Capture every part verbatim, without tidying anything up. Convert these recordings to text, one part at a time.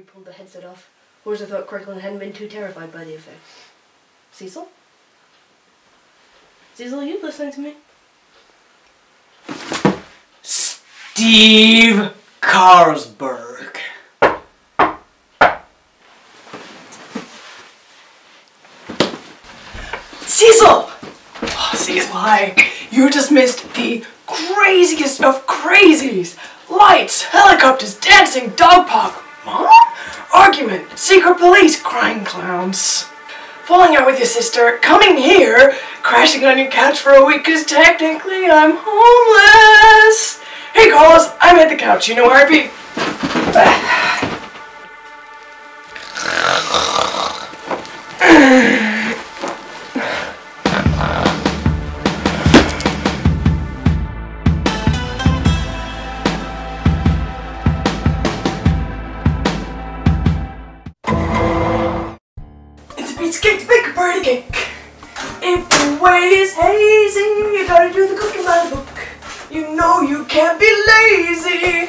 we pulled the headset off. Whereas I thought Kirkland hadn't been too terrified by the effect. Cecil? Cecil, are you listening to me? Steve Carlsberg. Cecil! Oh, Cecil, hi. You just missed the craziest of crazies. Lights, helicopters, dancing, dog park, mom? Argument, secret police, crying clowns. Falling out with your sister, coming here, crashing on your couch for a week because technically I'm homeless. Hey Carlos, I'm at the couch, you know where I be. Cake to bake a birthday cake. If the way is hazy, you gotta do the cooking by the book. You know you can't be lazy.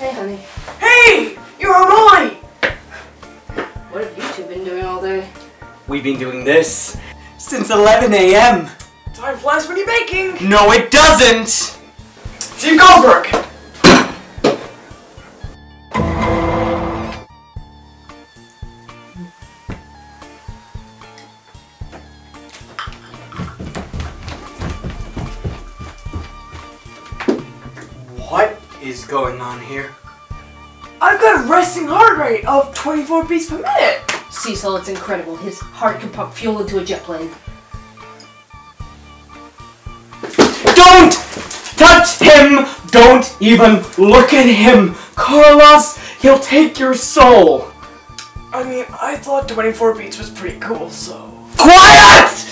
Hey, honey. Hey, you're a Molly. What have you two been doing all day? We've been doing this since eleven A M Time flies when you're baking. No, it doesn't. Steve Carlsberg. What is going on here? I've got a resting heart rate of twenty-four beats per minute! Cecil, it's incredible. His heart can pump fuel into a jet plane. Don't touch him! Don't even look at him! Carlos, he'll take your soul! I mean, I thought twenty-four beats was pretty cool, so... Quiet!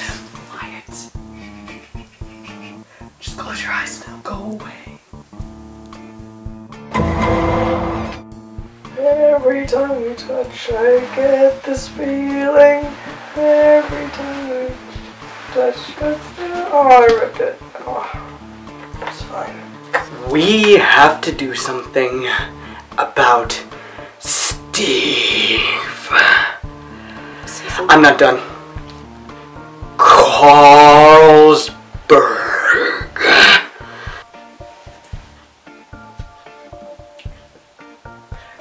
Quiet. Just close your eyes now. Go away. Every time we touch, I get this feeling. Every time we touch, oh, I ripped it. Oh, it's fine. We have to do something about Steve. Cecil? I'm not done. Carlsberg.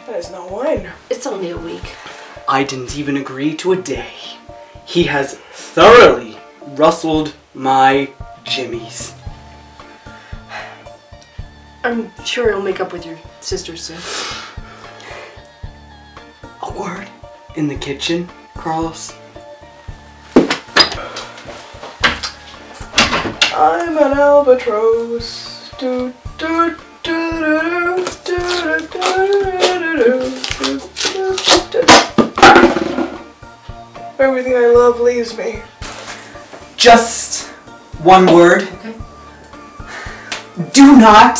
There's no wine. It's only a week. I didn't even agree to a day. He has thoroughly rustled my jimmies. I'm sure he'll make up with your sister soon. A word in the kitchen, Carlos. I'm an albatross. Do, do, do, do, do, do, do, do. Everything I love leaves me. Just one word. Okay. Do not.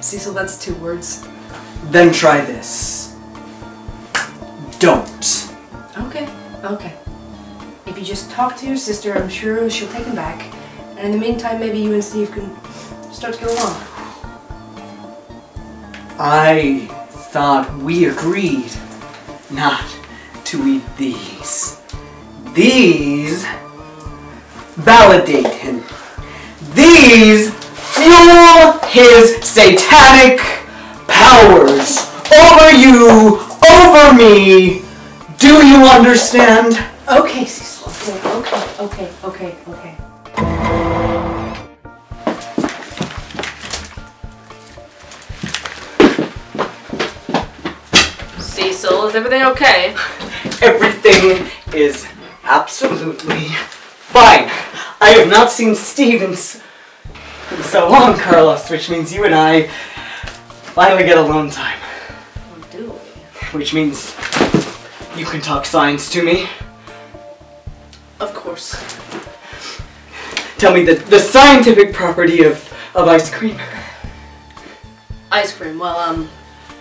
Cecil, that's two words. Then try this. Don't. Okay, okay. If you just talk to your sister, I'm sure she'll take him back. And in the meantime, maybe you and Steve can start to get along. I... thought we agreed not to eat these. These validate him. These fuel his satanic powers over you, over me. Do you understand? Okay, Cecil. Okay, okay, okay, okay, okay. Cecil, is everything okay? Everything is absolutely fine. I have not seen Steve in so long, Carlos, which means you and I finally get alone time. Well, do we? Which means you can talk science to me. Of course. Tell me the, the scientific property of, of ice cream. Ice cream, well, um...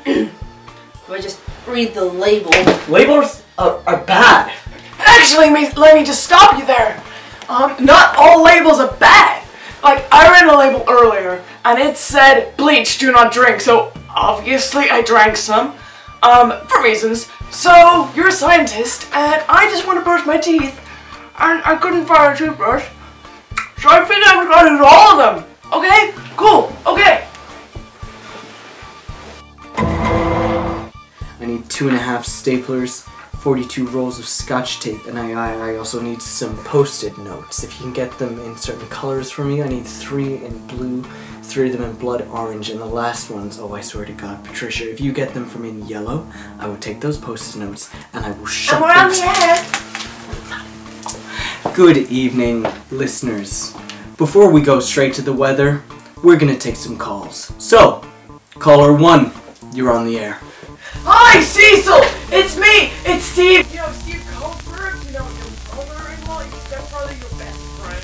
If I just read the label. Labels are, are bad. Actually, me, let me just stop you there. Um, not all labels are bad. Like, I read a label earlier, and it said, bleach, do not drink. So, obviously, I drank some. um, for reasons. So, you're a scientist, and I just want to brush my teeth, and I couldn't find a toothbrush, so I figured I was going to use all of them. Okay? Cool. Okay. I need two and a half staplers, forty-two rolls of scotch tape, and I, I also need some post-it notes. If you can get them in certain colors for me, I need three in blue, three of them in blood orange, and the last ones, oh I swear to God, Patricia, if you get them for me in yellow, I will take those post-it notes and I will shut them down. Good evening, listeners. Before we go straight to the weather, we're gonna take some calls. So, caller one, you're on the air. Hi, Cecil! It's me! It's Steve! You know Steve Carlsberg? You know your brother-in-law, your stepbrother, your best friend.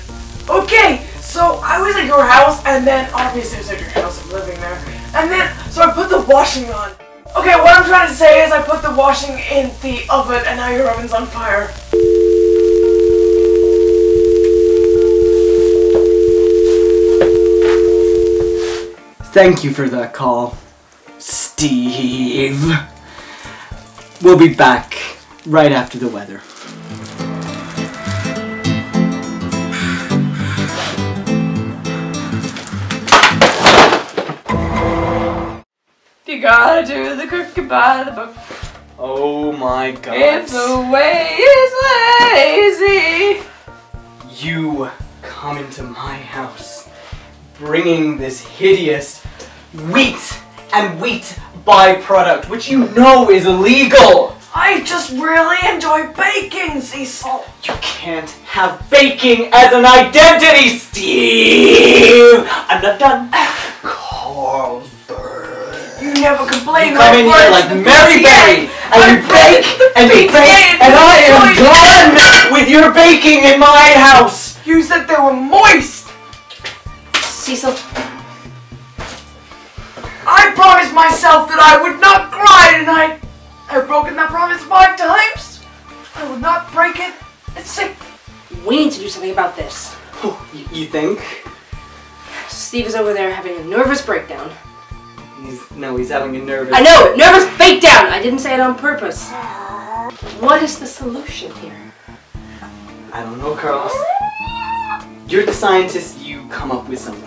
Okay, so I was at your house, and then obviously it was at your house, I'm living there. And then, so I put the washing on. Okay, what I'm trying to say is I put the washing in the oven, and now your oven's on fire. Thank you for that call, Steve. We'll be back right after the weather. You gotta do the cooking by the book. Oh my God. If the way is lazy. You come into my house bringing this hideous wheat and wheat byproduct, which you know is illegal. I just really enjoy baking, Cecil. You can't have baking as an identity, Steve. I'm not done. Carlsberg. You never complain. You come in here like Mary Berry, and you bake and you bake, and I am done with your baking in my house. You said they were moist, Cecil. I promised myself that I would not cry tonight. I've broken that promise five times. I will not break it. It's sick. We need to do something about this. Oh, you think? Steve is over there having a nervous breakdown. He's, no, he's having a nervous... I know! Nervous breakdown! I didn't say it on purpose. What is the solution here? I don't know, Carlos. You're the scientist. You come up with something.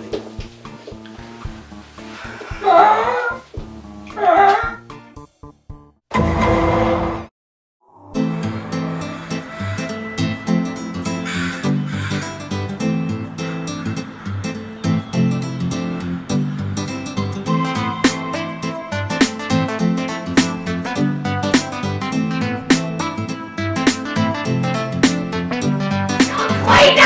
Wait